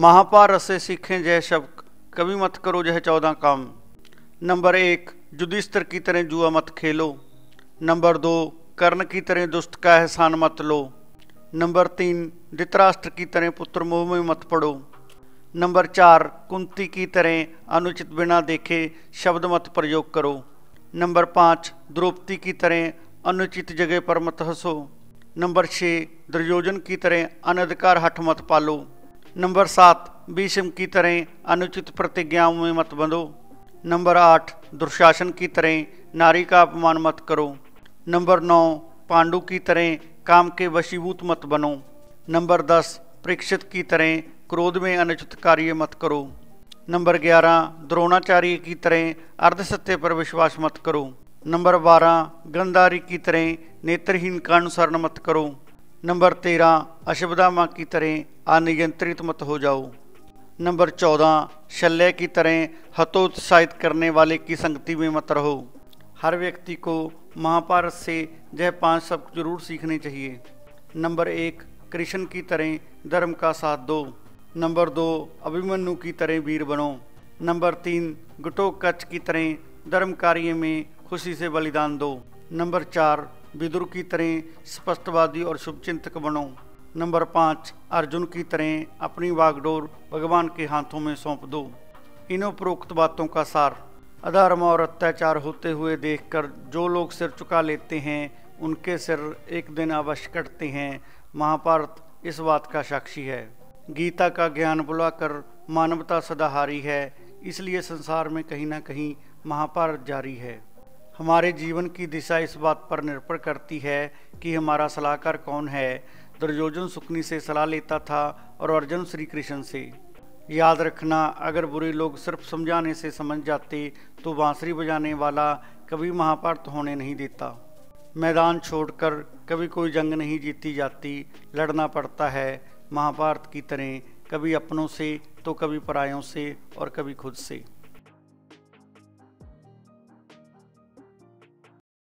महाभारत से सीखें जय शब्द, कभी मत करो जय 14 काम। नंबर 1, युधिष्ठिर की तरह जुआ मत खेलो। नंबर 2, कर्ण की तरह दुष्ट का एहसान मत लो। नंबर 3, धृतराष्ट्र की तरह पुत्र मोह में मत पड़ो। नंबर 4, कुंती की तरह अनुचित बिना देखे शब्द मत प्रयोग करो। नंबर 5, द्रौपदी की तरह अनुचित जगह पर मत हंसो। नंबर 6, दुर्योधन की तरह अनधिकार हठ मत पालो। नंबर 7, भीष्म की तरह अनुचित प्रतिज्ञाओं में मत बंधो। नंबर 8, दुर्शासन की तरह नारी का अपमान मत करो। नंबर 9, पांडु की तरह काम के वशीभूत मत बनो। नंबर 10, परीक्षित की तरह क्रोध में अनुचित कार्य मत करो। नंबर 11, द्रोणाचार्य की तरह अर्धसत्य पर विश्वास मत करो। नंबर 12, गंधारी की तरह नेत्रहीन का अनुसरण मत करो। नंबर 13, अश्वत्थामा की तरह अनियंत्रित मत हो जाओ। नंबर 14, शल्य की तरह हतोत्साहित करने वाले की संगति में मत रहो। हर व्यक्ति को महाभारत से यह 5 शब्द जरूर सीखने चाहिए। नंबर 1, कृष्ण की तरह धर्म का साथ दो। नंबर 2, अभिमन्यु की तरह वीर बनो। नंबर 3, घटोत्कच की तरह धर्म कार्य में खुशी से बलिदान दो। नंबर 4, विदुर की तरह स्पष्टवादी और शुभचिंतक बनो। नंबर 5, अर्जुन की तरह अपनी वागडोर भगवान के हाथों में सौंप दो। इन उपरोक्त बातों का सार, अधर्म और अत्याचार होते हुए देखकर जो लोग सिर झुका लेते हैं उनके सिर एक दिन अवश्य कटते हैं। महाभारत इस बात का साक्षी है। गीता का ज्ञान बुलाकर मानवता सदा हारी है, इसलिए संसार में कहीं ना कहीं महाभारत जारी है। हमारे जीवन की दिशा इस बात पर निर्भर करती है कि हमारा सलाहकार कौन है। दुर्योधन सुकनी से सलाह लेता था और अर्जुन श्री कृष्ण से। याद रखना, अगर बुरे लोग सिर्फ समझाने से समझ जाते तो बांसुरी बजाने वाला कभी महाभारत होने नहीं देता। मैदान छोड़कर कभी कोई जंग नहीं जीती जाती, लड़ना पड़ता है। महाभारत की तरह कभी अपनों से तो कभी परायों से और कभी खुद से।